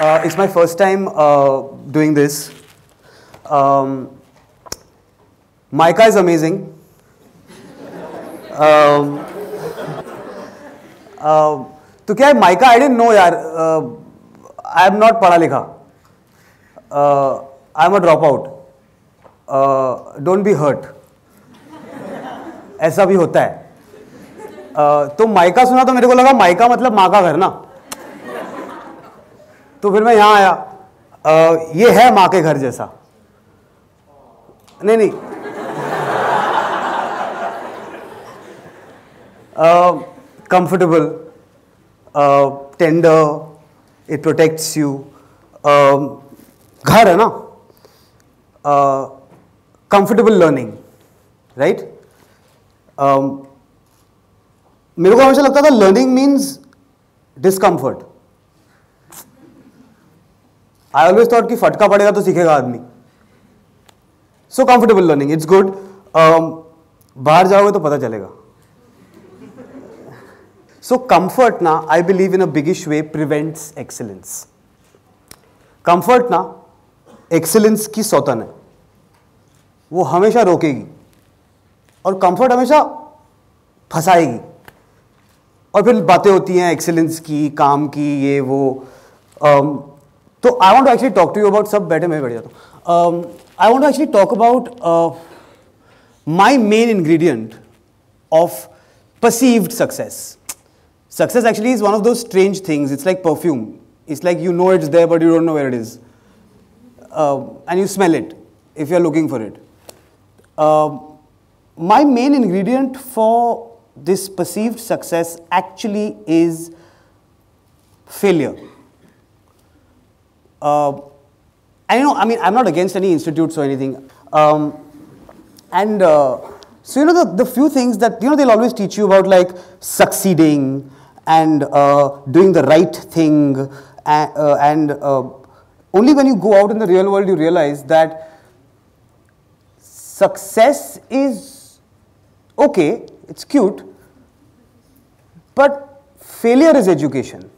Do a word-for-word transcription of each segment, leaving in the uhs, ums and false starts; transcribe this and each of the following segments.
Uh, it's my first time uh, doing this. Um, Micah is amazing. Um, uh, तो क्या है mica? I didn't know यार. uh, I am not पढ़ा लिखा. uh, I am a dropout. uh, don't be hurt. ऐसा भी होता है. uh, तो माइका सुना तो मेरे को लगा माइका मतलब माँ का घर ना, तो फिर मैं यहाँ आया. uh, ये है माँ के घर जैसा. नहीं नहीं comfortable, tender, it protects you. घर है ना, कंफर्टेबल लर्निंग, राइट. मेरे को हमेशा लगता था learning means discomfort. I always thought कि फटका पड़ेगा तो सीखेगा आदमी. So comfortable learning it's good. बाहर जाओगे तो पता चलेगा. So comfort na, I believe in a biggish way, prevents excellence. Comfort na, excellence की सौतन है, वो हमेशा रोकेगी. और comfort हमेशा फंसाएगी. और फिर बातें होती हैं excellence की, काम की, ये वो. um, तो I want to actually talk to you about, सब बैठे मैं बैठ जाता हूँ. I want to actually talk about uh, my main ingredient of perceived success. Success actually is one of those strange things. It's like perfume. It's like you know it's there, but you don't know where it is. Uh, and you smell it if you're looking for it. Uh, my main ingredient for this perceived success actually is failure. Uh, and you know, I mean, I'm not against any institutes or anything. Um, and uh, so you know, the, the few things that, you know, they'll always teach you about, like succeeding, and uh, doing the right thing, and, uh, and uh, only when you go out in the real world you realize that success is okay, it's cute, but failure is education.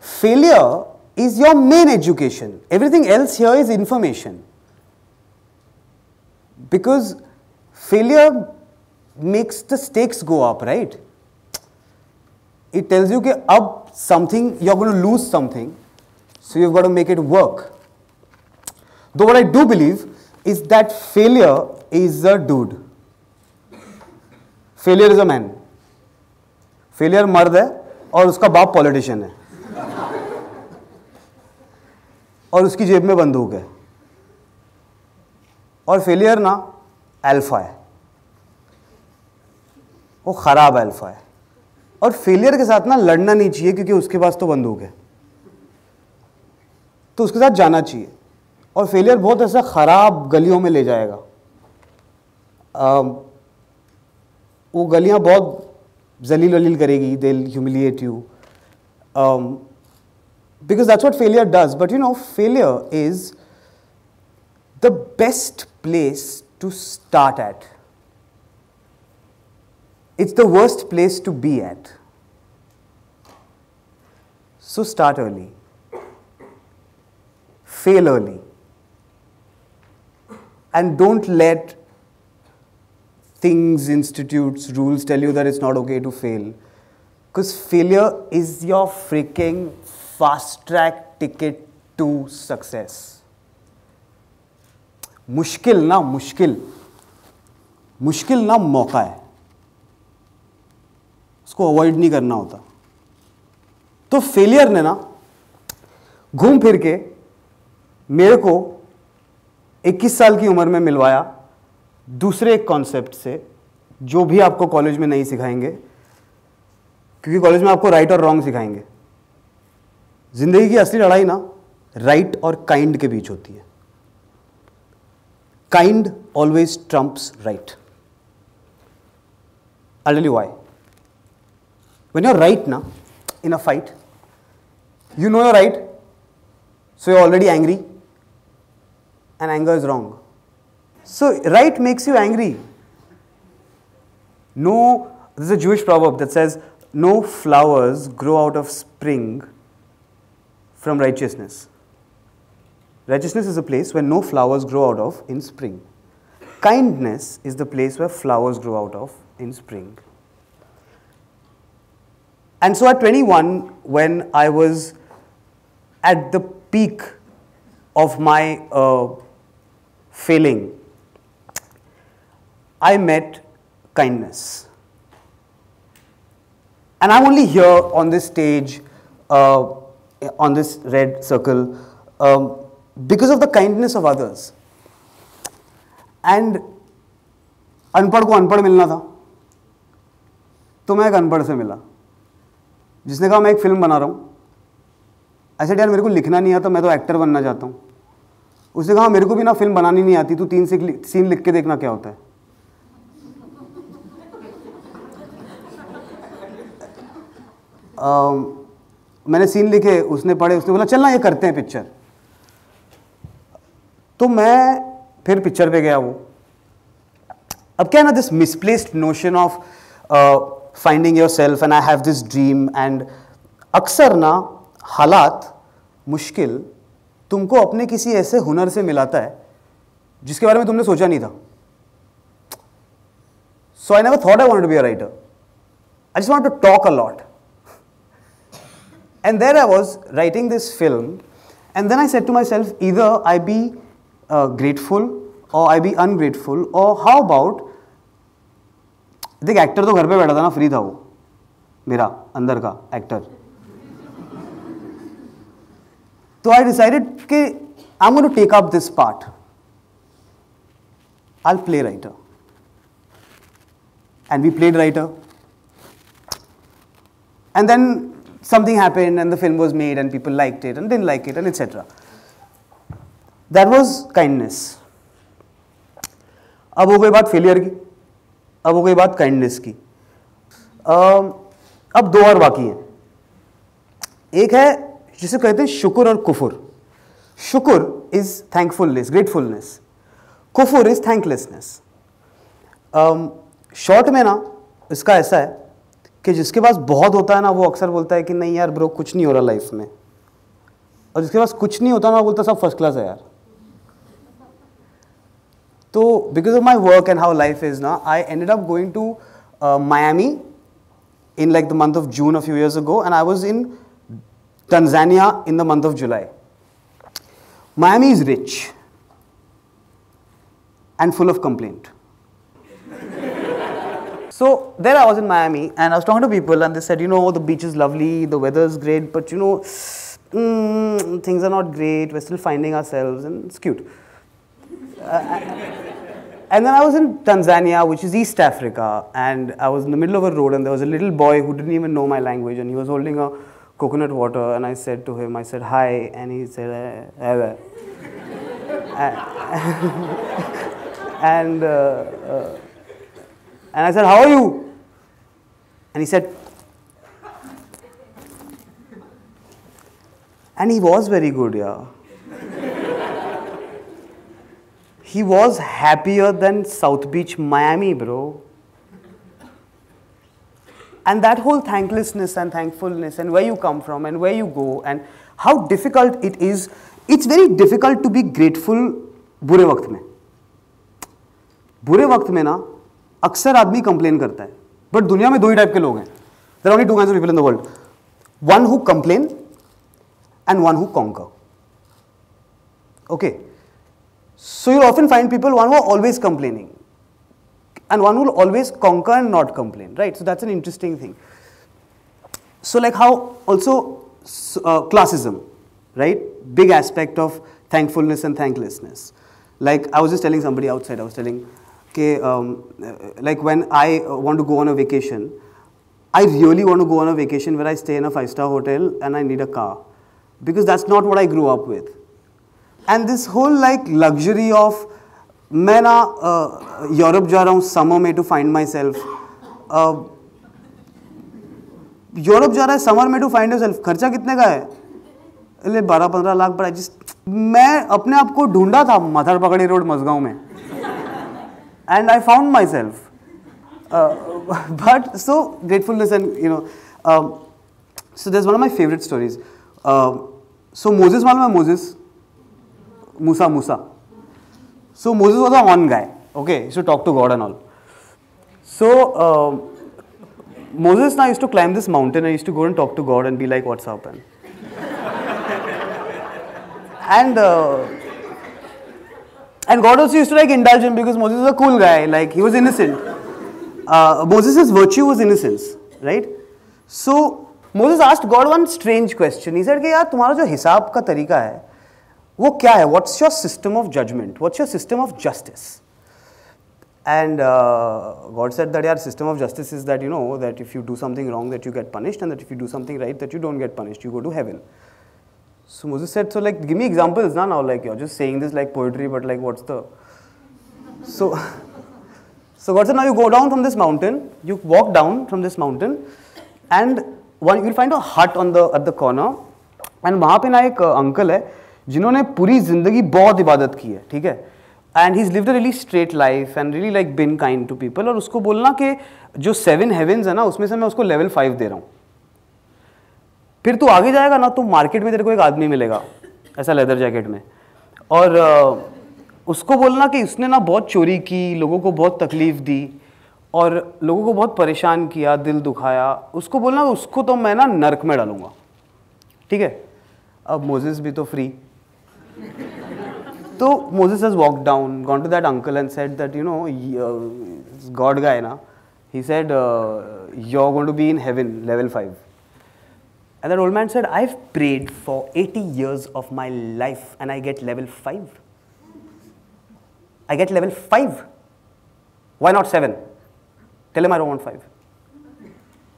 Failure is your main education. Everything else here is information. Because failure makes the stakes go up, right? It tells you that up something, you're going to lose something, so you've got to make it work. Though what I do believe is that failure is a dude. Failure is a man. Failure is a man, and his father is a politician. And it's in his pocket. And failure na, alpha है, वो ख़राब alpha है. और failure के साथ ना लड़ना नहीं चाहिए, क्योंकि उसके पास तो बंदूक है, तो उसके साथ जाना चाहिए. और फेलियर बहुत ऐसा ख़राब गलियों में ले जाएगा. आ, वो गलियां बहुत जलील वलील करेगी. They will humiliate you, because that's what failure does. But you know, failure is the best place to start at. It's the worst place to be at. So start early. Fail early. And don't let things, institutes, rules tell you that it's not okay to fail. Because failure is your freaking fast track ticket to success. मुश्किल ना मुश्किल मुश्किल ना मौका है, उसको avoid नहीं करना होता. तो फेलियर ने ना घूम फिर के मेरे को इक्कीस साल की उम्र में मिलवाया दूसरे एक कॉन्सेप्ट से, जो भी आपको कॉलेज में नहीं सिखाएंगे, क्योंकि कॉलेज में आपको राइट और रॉन्ग सिखाएंगे. जिंदगी की असली लड़ाई ना राइट और काइंड के बीच होती है. Kind always trumps right. I'll tell you why. When you're right now, in a fight, you know you're right, so you're already angry, and anger is wrong. So right makes you angry. No, there's a Jewish proverb that says, no flowers grow out of spring, from righteousness. Righteousness is a place where no flowers grow out of in spring. Kindness is the place where flowers grow out of in spring. And so at twenty-one, when I was at the peak of my uh, failing, I met kindness. And I'm only here on this stage, uh, on this red circle, um, because of the kindness of others. And अनपढ़ को अनपढ़ मिलना था, तो मैं एक अनपढ़ से मिला जिसने कहा मैं एक फिल्म बना रहा हूँ. I said, यार मेरे को लिखना नहीं आता, मैं तो एक्टर बनना चाहता हूँ. उसने कहा मेरे को भी ना फिल्म बनानी नहीं आती, तू तीन सीन लिख के देखना क्या होता है. uh, मैंने सीन लिखे, उसने पढ़े, उसने बोला चलना ये करते हैं पिक्चर. तो मैं फिर पिक्चर पे गया. वो अब क्या है ना, this misplaced notion of finding yourself and I have this dream. And अक्सर ना हालात मुश्किल तुमको अपने किसी ऐसे हुनर से मिलाता है जिसके बारे में तुमने सोचा नहीं था. So I never thought I wanted to be a writer, I just want to talk a lot. And there I was writing this film and then I said to myself, either I be uh, grateful or I be ungrateful, or how about, देख actor तो घर पे बैठा था ना, free था वो मेरा अंदर का एक्टर. तो I decided कि I'm going to take up this part. I'll play writer. And we played writer. And then something happened and the film was made and people liked it and didn't like it and et cetera. That was kindness. अब हो गई बात failure की, अब हो गई बात kindness की. uh, अब दो और बाकी हैं. एक है जिसे कहते हैं शुक्र और कुफुर. शुक्र is thankfulness, gratefulness. कुफुर is thanklessness. um, short में ना इसका ऐसा है कि जिसके पास बहुत होता है ना वो अक्सर बोलता है कि नहीं यार ब्रो कुछ नहीं हो रहा लाइफ में, और जिसके पास कुछ नहीं होता ना वो बोलता सब फर्स्ट क्लास है यार. तो because of my work and how life is ना, I ended up going to Miami in like the month of June a few years ago, and I was in Tanzania in the month of July. Miami is rich and full of complaint. So there I was in Miami and I was talking to people and they said, you know, the beach is lovely, the weather is great, but you know, mm, things are not great, we're still finding ourselves and it's cute. uh, and then I was in Tanzania, which is East Africa, and I was in the middle of a road and there was a little boy who didn't even know my language and he was holding a coconut water, and I said to him, I said, hi, and he said, eh, eh, eh. and uh, uh, And I said, how are you? And he said, and he was very good, yeah. He was happier than South Beach, Miami, bro. And that whole thanklessness and thankfulness and where you come from and where you go and how difficult it is. It's very difficult to be grateful बुरे वक्त में. बुरे वक्त में ना अक्सर आदमी complain करता है, बट दुनिया में दो ही टाइप के लोग हैं. There are only two kinds of people in the world, one who complain and one who conquer. Okay, so you often find people, one who are always complaining and one will always conquer and not complain, right? So that's an interesting thing. So like how also classism, right, big aspect of thankfulness and thanklessness. Like I was just telling somebody outside, I was telling Okay, um, like when I want to go on a vacation, I really want to go on a vacation where I stay in a five-star hotel and I need a car, because that's not what I grew up with. And this whole like luxury of मैं ना Europe जा रहा हूँ summer में to find myself, uh, Europe जा रहा है summer में to find yourself. खर्चा कितने का है? ले बारह पंद्रह लाख. पर just मैं अपने आप को ढूंढा था माथार पकड़ी रोड मजगांव में. And I found myself, uh, but so gratefulness and you know, um, so there's one of my favorite stories. Uh, So Moses, معلوم ہے Moses, Musa, Musa. So Moses was a horn guy. Okay, he used to talk to God and all. So uh, Moses now used to climb this mountain and used to go and talk to God and be like, what's up? And, and, uh, and God also used to like indulge him because Moses was a cool guy, like he was innocent. Uh, Moses' virtue was innocence, right? So Moses asked God one strange question. He said, कि यार तुम्हारा जो हिसाब का तरीका है, वो क्या है? What's your system of judgment? What's your system of justice? And uh, God said that, यार, system of justice is that, you know, that if you do something wrong, that you get punished, and that if you do something right, that you don't get punished, you go to heaven. So Moses said, so like, give me examples, na, now, like, you're just saying this like poetry, but like, what's the... So, so God said, now you go down from this mountain, you walk down from this mountain, and one, you'll find a hut on the, at the corner, and वहाँ पे ना एक uncle है, जिन्होंने पूरी ज़िंदगी बहुत इबादत की है, ठीक है? And he's lived a really straight life and really like been kind to people, और उसको बोलना कि जो seven heavens है ना, उसमें से मैं उसको level five दे रहा हूँ। फिर तू आगे जाएगा ना, तो मार्केट में तेरे को एक आदमी मिलेगा, ऐसा लेदर जैकेट में, और उसको बोलना कि उसने ना बहुत चोरी की, लोगों को बहुत तकलीफ दी, और लोगों को बहुत परेशान किया, दिल दुखाया, उसको बोलना उसको तो मैं ना नरक में डालूँगा, ठीक है? अब मोसेस भी तो फ्री, तो Moses has walk down, gone to that uncle and said that you know God guy ना, he said you are going to be in heaven level five. And that old man said, I've prayed for eighty years of my life and I get level five. I get level five. Why not seven? Tell him I don't want five.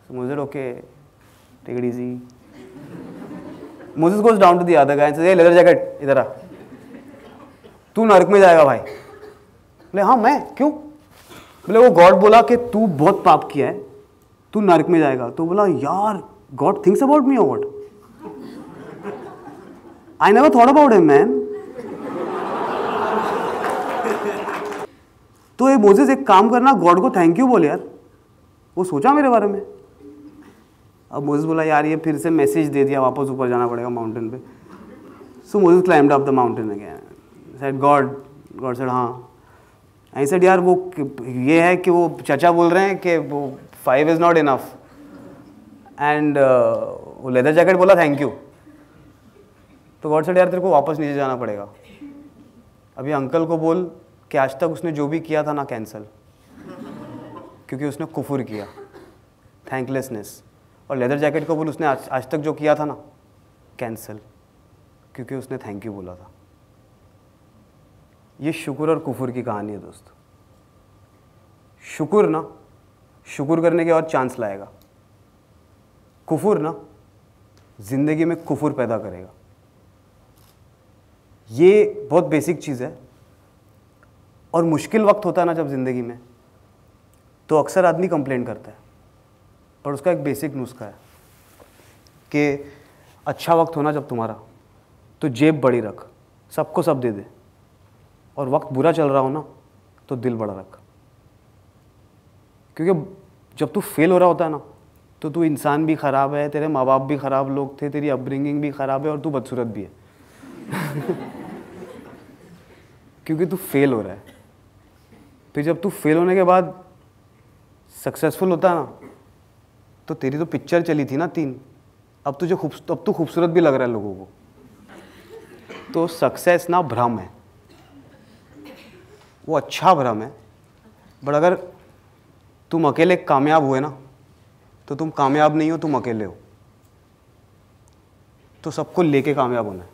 So Moses said, okay, take it easy. Moses goes down to the other guy and says, hey, leather jacket, idhar aa. Tu narak mein jayega bhai. He said, haan, main? Kyun? He said, God said that tu bahut paap kiya hai. Tu narak mein jayega. So he said, yaar, God thinks about me or what? I never thought about him, man. तो ये Moses एक काम करना, God को thank you बोल यार, वो सोचा मेरे बारे में. अब मोसेस बोला यार ये फिर से मैसेज दे दिया, वापस ऊपर जाना पड़ेगा माउंटेन पे. So Moses climbed up the mountain again, said God, God said हाँ. आई सेड यार वो ये है कि वो चाचा बोल रहे हैं कि वो five is not enough. And वो लेदर जैकेट बोला थैंक यू. तो गॉड सेड यार तेरे को वापस नीचे जाना पड़ेगा. अभी अंकल को बोल कि आज तक उसने जो भी किया था ना कैंसिल, क्योंकि उसने कुफुर किया, थैंकलेसनेस. और लेदर जैकेट को बोल उसने आज आज तक जो किया था ना कैंसिल, क्योंकि उसने थैंक यू बोला था. ये शुक्र और कुफुर की कहानी है दोस्त. शुक्र ना शुक्र करने के बाद चांस लाएगा, कुफुर ना ज़िंदगी में कुफुर पैदा करेगा. ये बहुत बेसिक चीज़ है. और मुश्किल वक्त होता है ना जब ज़िंदगी में, तो अक्सर आदमी कंप्लेन करता है, पर उसका एक बेसिक नुस्खा है कि अच्छा वक्त होना जब तुम्हारा, तो जेब बड़ी रख, सबको सब दे दे. और वक्त बुरा चल रहा हो ना, तो दिल बड़ा रख, क्योंकि जब तू फेल हो रहा होता है ना, तो तू इंसान भी ख़राब है, तेरे माँ बाप भी ख़राब लोग थे, तेरी अपब्रिंगिंग भी ख़राब है, और तू बदसूरत भी है क्योंकि तू फेल हो रहा है. फिर जब तू फेल होने के बाद सक्सेसफुल होता ना, तो तेरी तो पिक्चर चली थी ना तीन, अब तुझे खूब अब तू खूबसूरत भी लग रहा है लोगों को. तो सक्सेस ना भ्रम है, वो अच्छा भ्रम है, बट अगर तुम अकेले कामयाब हुए ना, तो तुम कामयाब नहीं हो, तुम अकेले हो. तो सबको लेके कामयाब होना है.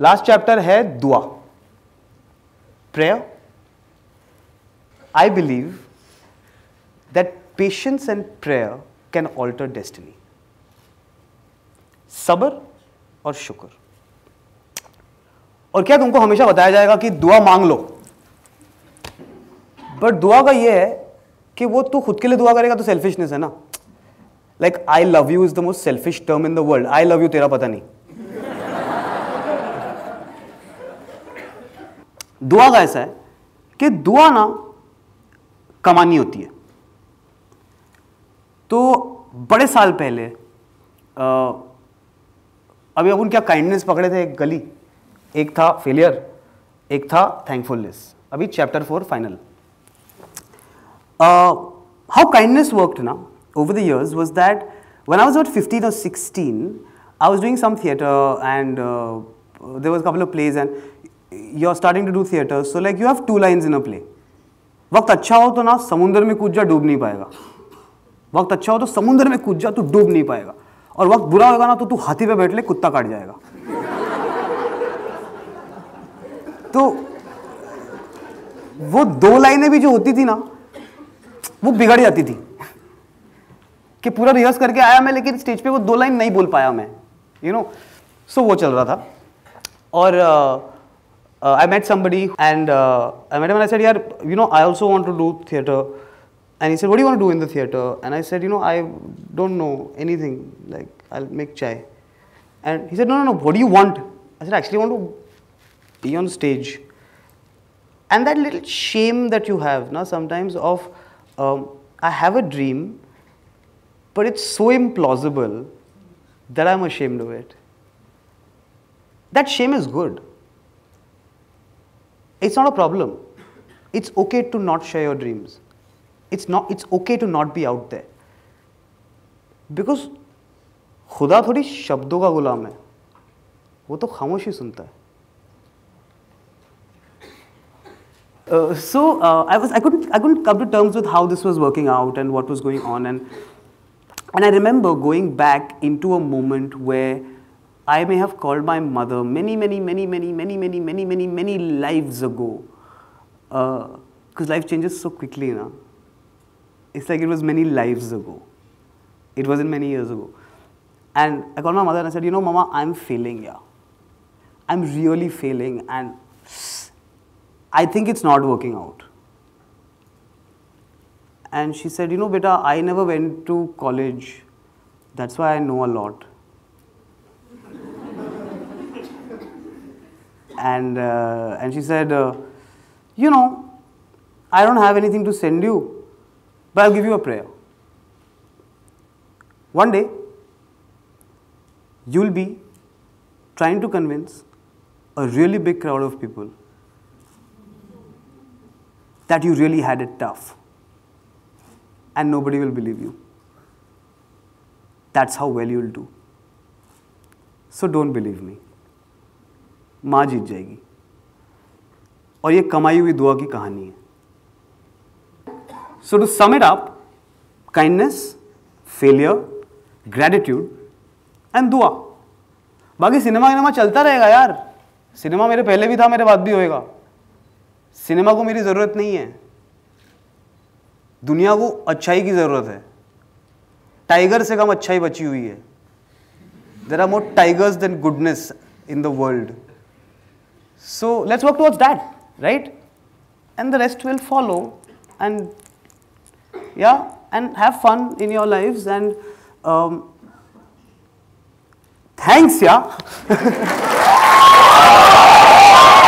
लास्ट चैप्टर है दुआ, prayer. I believe that patience and prayer can alter destiny. सब्र और शुक्र. और क्या तुमको हमेशा बताया जाएगा कि दुआ मांग लो, बट दुआ का ये है कि वो तू खुद के लिए दुआ करेगा तो सेल्फिशनेस है ना. Like I love you is the most selfish term in the world. I love you तेरा पता नहीं. दुआ का ऐसा है कि दुआ ना कमानी होती है. तो बड़े साल पहले आ, ابھی اپن کیا کائنڈنس پکڑے تھے, ایک گلی, ایک تھا فیلئر, ایک تھا تھینک فلنس. ابھی chapter four final. How kindness worked نا over the years was that when I was about fifteen اور sixteen I was doing some theatre and there was couple of plays and you are starting to do theatre, so like you have two lines in a play. وقت اچھا ہو تو نا سمندر میں کود جا, ڈوب نہیں پائے گا. وقت اچھا ہو تو سمندر میں کود جا, تو ڈوب نہیں پائے گا. اور وقت برا ہوگا نا تو تو ہاتھی پہ بیٹھ لے, کتا کاٹ جائے گا. تو وہ دو لائنیں بھی جو ہوتی تھی نا وہ بگڑ جاتی تھی کہ پورا ریہرس کر کے آیا میں, لیکن اسٹیج پہ وہ دو لائن نہیں بول پایا میں, یو نو. سو وہ چل رہا تھا اور I met some buddy and I met him and I said یار you know I also want to do theatre. And he said, what do you want to do in the theatre? And I said, you know, I don't know anything. Like, I'll make chai. And he said, no, no, no, what do you want? I said, I actually want to be on stage. And that little shame that you have, na, sometimes of, um, I have a dream, but it's so implausible that I'm ashamed of it. That shame is good. It's not a problem. It's okay to not share your dreams. It's not, it's okay to not be out there. Because خدا تھوڑی شبدوں کا غلام ہے, وہ تو خاموشی سنتا ہے. So I was, I couldn't, I couldn't come to terms with how this was working out and what was going on. And, and I remember going back into a moment where I may have called my mother many, many, many, many, many, many, many, many, many lives ago. Because life changes so quickly, na. It's like it was many lives ago. It wasn't many years ago. And I called my mother and I said, you know, Mama, I'm failing, yeah. I'm really failing and I think it's not working out. And she said, you know, beta, I never went to college. That's why I know a lot. and, uh, and she said, uh, you know, I don't have anything to send you. But I'll give you a prayer. One day, you'll be trying to convince a really big crowd of people that you really had it tough, and nobody will believe you. That's how well you'll do. So don't believe me. ماں جیت جائے گی. اور یہ کمائی ہوئی دعا کی کہانی ہے. So to sum it up, kindness, failure, gratitude and dua. باقی سنیما سنیما چلتا رہے گا یار. سنیما میرے پہلے بھی تھا, میرے بعد بھی ہوئے گا. سنیما کو میری ضرورت نہیں ہے, دنیا کو اچھائی کی ضرورت ہے. ٹائیگر سے کم اچھائی بچی ہوئی ہے. There are more tigers than goodness in the world. So let's work towards that, right? And the rest will follow. And yeah, and have fun in your lives and um, thanks, yeah.